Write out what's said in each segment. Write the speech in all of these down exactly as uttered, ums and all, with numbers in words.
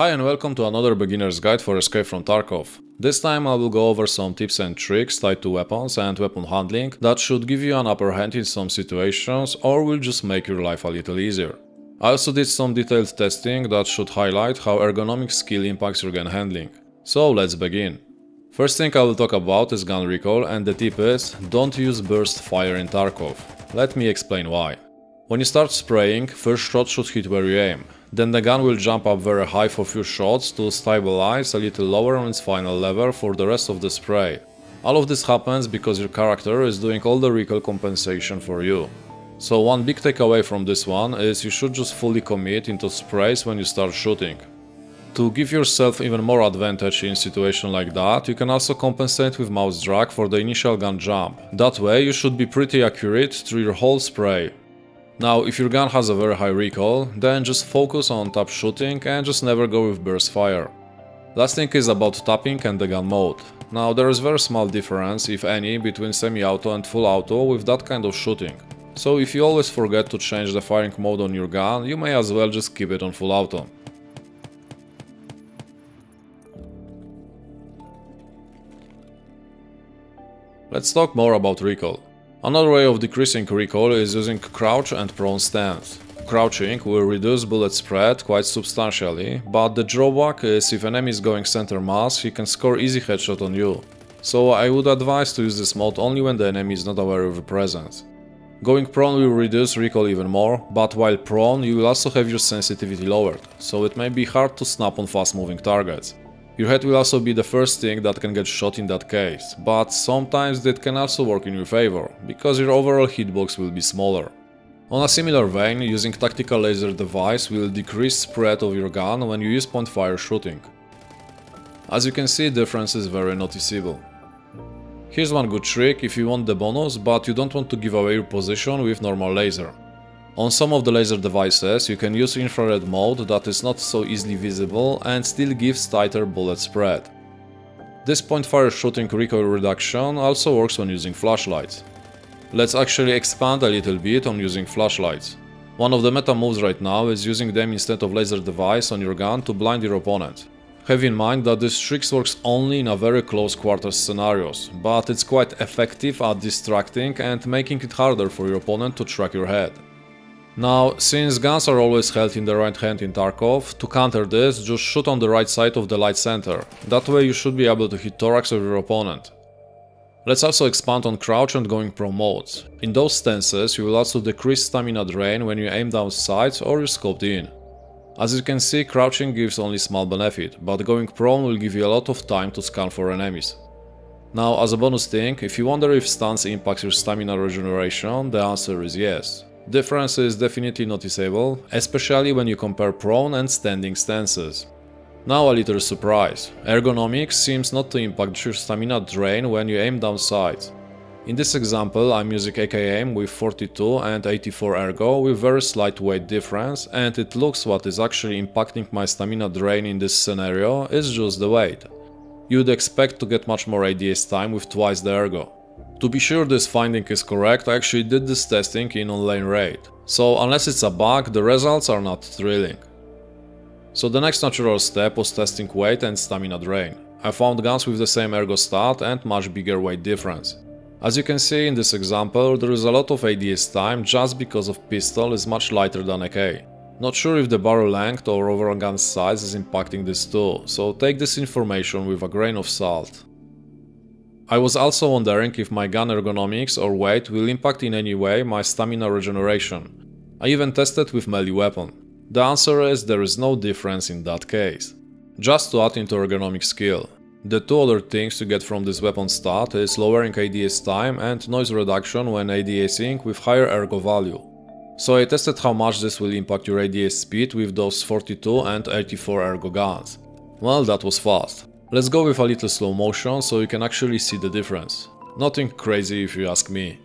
Hi and welcome to another beginner's guide for Escape from Tarkov. This time I will go over some tips and tricks tied to weapons and weapon handling that should give you an upper hand in some situations or will just make your life a little easier. I also did some detailed testing that should highlight how ergonomic skill impacts your gun handling. So let's begin. First thing I will talk about is gun recoil, and the tip is, don't use burst fire in Tarkov. Let me explain why. When you start spraying, first shot should hit where you aim. Then the gun will jump up very high for few shots to stabilize a little lower on its final level for the rest of the spray. All of this happens because your character is doing all the recoil compensation for you. So one big takeaway from this one is you should just fully commit into sprays when you start shooting. To give yourself even more advantage in a situation like that, you can also compensate with mouse drag for the initial gun jump. That way you should be pretty accurate through your whole spray. Now, if your gun has a very high recoil, then just focus on tap shooting and just never go with burst fire. Last thing is about tapping and the gun mode. Now, there is very small difference, if any, between semi-auto and full auto with that kind of shooting. So if you always forget to change the firing mode on your gun, you may as well just keep it on full auto. Let's talk more about recoil. Another way of decreasing recoil is using crouch and prone stance. Crouching will reduce bullet spread quite substantially, but the drawback is if an enemy is going center mass, he can score easy headshot on you. So I would advise to use this mode only when the enemy is not aware of your presence. Going prone will reduce recoil even more, but while prone you will also have your sensitivity lowered, so it may be hard to snap on fast moving targets. Your head will also be the first thing that can get shot in that case, but sometimes that can also work in your favor, because your overall hitbox will be smaller. On a similar vein, using tactical laser device will decrease spread of your gun when you use point fire shooting. As you can see, difference is very noticeable. Here's one good trick if you want the bonus, but you don't want to give away your position with normal laser. On some of the laser devices you can use infrared mode that is not so easily visible and still gives tighter bullet spread. This point fire shooting recoil reduction also works when using flashlights. Let's actually expand a little bit on using flashlights. One of the meta moves right now is using them instead of laser device on your gun to blind your opponent. Have in mind that this trick works only in a very close quarters scenarios, but it's quite effective at distracting and making it harder for your opponent to track your head. Now, since guns are always held in the right hand in Tarkov, to counter this, just shoot on the right side of the light center. That way you should be able to hit thorax of your opponent. Let's also expand on crouch and going prone modes. In those stances you will also decrease stamina drain when you aim down sights or you're scoped in. As you can see, crouching gives only small benefit, but going prone will give you a lot of time to scan for enemies. Now, as a bonus thing, if you wonder if stance impacts your stamina regeneration, the answer is yes. Difference is definitely noticeable, especially when you compare prone and standing stances. Now a little surprise, ergonomics seems not to impact your stamina drain when you aim down sights. In this example I'm using A K M with forty-two and eighty-four ergo with very slight weight difference, and it looks what is actually impacting my stamina drain in this scenario is just the weight. You'd expect to get much more A D S time with twice the ergo. To be sure this finding is correct, I actually did this testing in online raid, so unless it's a bug, the results are not thrilling. So the next natural step was testing weight and stamina drain. I found guns with the same ergo stat and much bigger weight difference. As you can see in this example, there is a lot of A D S time just because of pistol is much lighter than A K. Not sure if the barrel length or overall gun size is impacting this too, so take this information with a grain of salt. I was also wondering if my gun ergonomics or weight will impact in any way my stamina regeneration. I even tested with melee weapon. The answer is there is no difference in that case. Just to add into ergonomic skill. The two other things you get from this weapon stat is lowering A D S time and noise reduction when ADSing with higher ergo value. So I tested how much this will impact your A D S speed with those forty-two and eighty-four ergo guns. Well, that was fast. Let's go with a little slow motion so you can actually see the difference. Nothing crazy if you ask me.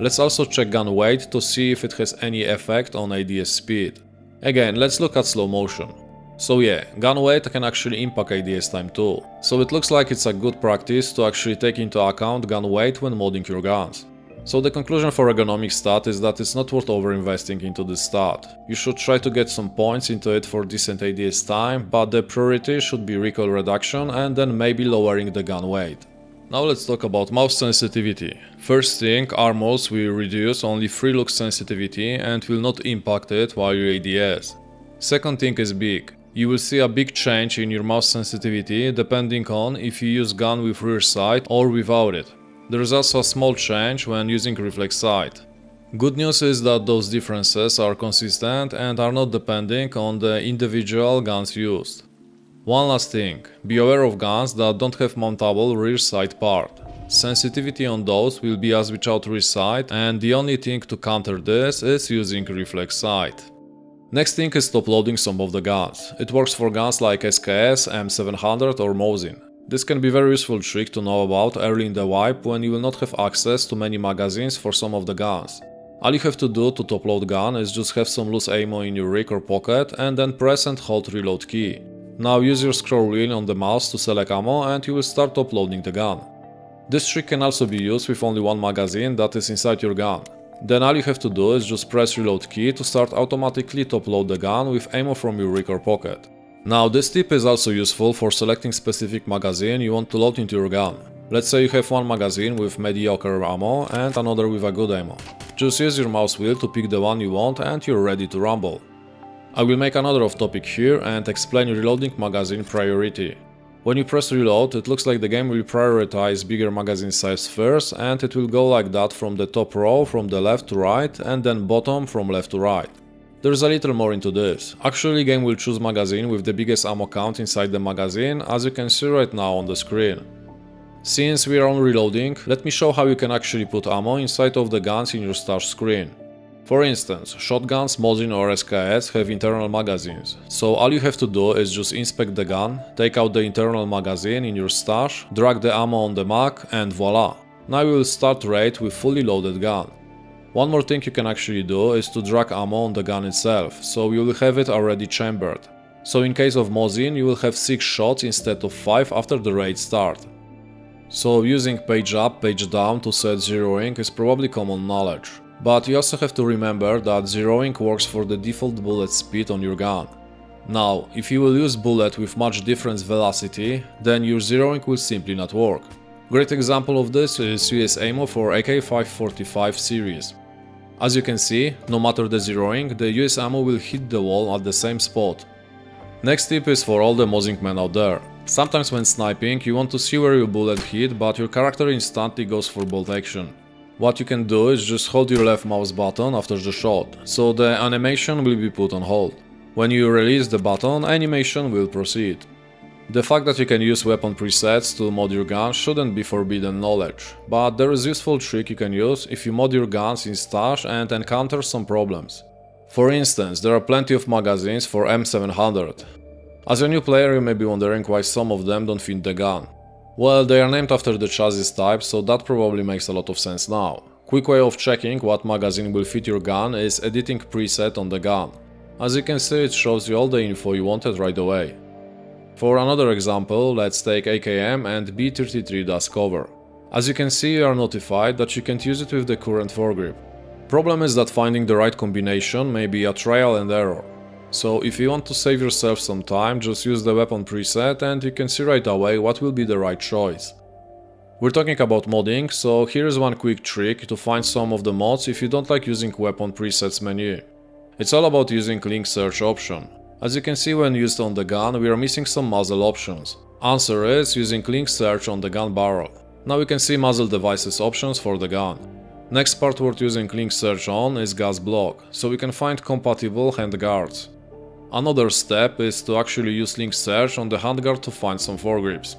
Let's also check gun weight to see if it has any effect on A D S speed. Again, let's look at slow motion. So yeah, gun weight can actually impact A D S time too. So it looks like it's a good practice to actually take into account gun weight when modding your guns. So the conclusion for ergonomic stat is that it's not worth over investing into this stat. You should try to get some points into it for decent A D S time, but the priority should be recoil reduction and then maybe lowering the gun weight. Now let's talk about mouse sensitivity. First thing, our mouse will reduce only free look sensitivity and will not impact it while you A D S. Second thing is big. You will see a big change in your mouse sensitivity depending on if you use gun with rear sight or without it. There is also a small change when using reflex sight. Good news is that those differences are consistent and are not depending on the individual guns used. One last thing, be aware of guns that don't have mountable rear sight part. Sensitivity on those will be as without rear sight, and the only thing to counter this is using reflex sight. Next thing is top loading some of the guns. It works for guns like S K S, M seven hundred or Mosin. This can be a very useful trick to know about early in the wipe when you will not have access to many magazines for some of the guns. All you have to do to top load gun is just have some loose ammo in your rig or pocket and then press and hold reload key. Now use your scroll wheel on the mouse to select ammo and you will start top loading the gun. This trick can also be used with only one magazine that is inside your gun. Then all you have to do is just press reload key to start automatically top load the gun with ammo from your rig or pocket. Now this tip is also useful for selecting specific magazine you want to load into your gun. Let's say you have one magazine with mediocre ammo and another with a good ammo. Just use your mouse wheel to pick the one you want and you're ready to rumble. I will make another off topic here and explain reloading magazine priority. When you press reload, it looks like the game will prioritize bigger magazine size first, and it will go like that from the top row from the left to right and then bottom from left to right. There's a little more into this. Actually game will choose magazine with the biggest ammo count inside the magazine, as you can see right now on the screen. Since we are on reloading, let me show how you can actually put ammo inside of the guns in your start screen. For instance, shotguns, Mosin or S K S have internal magazines, so all you have to do is just inspect the gun, take out the internal magazine in your stash, drag the ammo on the mag and voila! Now you will start raid with fully loaded gun. One more thing you can actually do is to drag ammo on the gun itself, so you will have it already chambered. So in case of Mosin you will have six shots instead of five after the raid start. So using page up, page down to set zeroing is probably common knowledge. But you also have to remember that zeroing works for the default bullet speed on your gun. Now, if you will use bullet with much different velocity, then your zeroing will simply not work. Great example of this is U S ammo for A K five forty-five series. As you can see, no matter the zeroing, the U S ammo will hit the wall at the same spot. Next tip is for all the Mosin men out there. Sometimes when sniping, you want to see where your bullet hit, but your character instantly goes for bolt action. What you can do is just hold your left mouse button after the shot, so the animation will be put on hold. When you release the button, animation will proceed. The fact that you can use weapon presets to mod your gun shouldn't be forbidden knowledge, but there is a useful trick you can use if you mod your guns in stash and encounter some problems. For instance, there are plenty of magazines for M seven hundred. As a new player you may be wondering why some of them don't fit the gun. Well, they are named after the chassis type, so that probably makes a lot of sense now. Quick way of checking what magazine will fit your gun is editing preset on the gun. As you can see, it shows you all the info you wanted right away. For another example, let's take A K M and B thirty-three dust cover. As you can see, you are notified that you can't use it with the current foregrip. Problem is that finding the right combination may be a trial and error. So if you want to save yourself some time, just use the weapon preset and you can see right away what will be the right choice. We're talking about modding, so here is one quick trick to find some of the mods if you don't like using weapon presets menu. It's all about using link search option. As you can see when used on the gun, we are missing some muzzle options. Answer is using link search on the gun barrel. Now you can see muzzle devices options for the gun. Next part worth using link search on is gas block, so we can find compatible handguards. Another step is to actually use link search on the handguard to find some foregrips.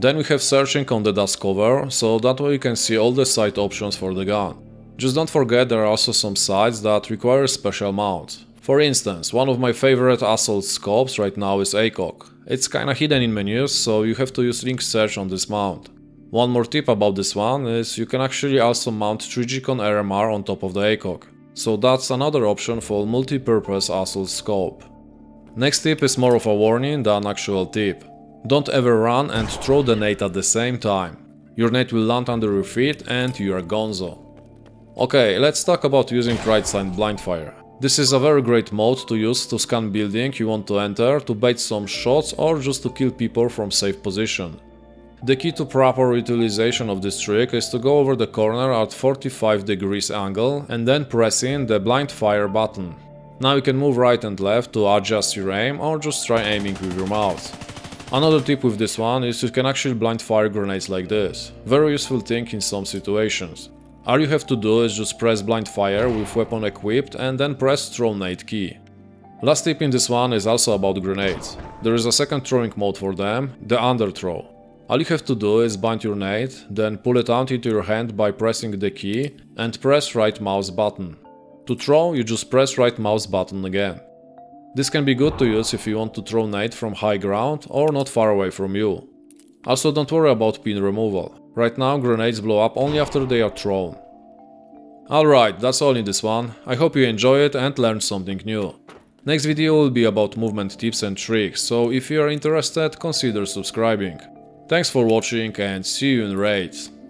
Then we have searching on the dust cover, so that way you can see all the sight options for the gun. Just don't forget there are also some sights that require special mounts. For instance, one of my favorite assault scopes right now is A C O G. It's kinda hidden in menus, so you have to use link search on this mount. One more tip about this one is you can actually also mount Trijicon R M R on top of the A C O G. So that's another option for multi-purpose assault scope. Next tip is more of a warning than actual tip. Don't ever run and throw the nade at the same time. Your nade will land under your feet and you are gonzo. Okay, let's talk about using right side blind fire. This is a very great mode to use to scan building you want to enter, to bait some shots or just to kill people from safe position. The key to proper utilization of this trick is to go over the corner at forty-five degrees angle and then pressing the blind fire button. Now you can move right and left to adjust your aim or just try aiming with your mouth. Another tip with this one is you can actually blind fire grenades like this. Very useful thing in some situations. All you have to do is just press blind fire with weapon equipped and then press throw nade key. Last tip in this one is also about grenades. There is a second throwing mode for them, the under throw. All you have to do is bind your nade, then pull it out into your hand by pressing the key and press right mouse button. To throw, you just press right mouse button again. This can be good to use if you want to throw nade from high ground or not far away from you. Also, don't worry about pin removal. Right now grenades blow up only after they are thrown. Alright, that's all in this one. I hope you enjoy it and learned something new. Next video will be about movement tips and tricks, so if you are interested, consider subscribing. Thanks for watching and see you in raids.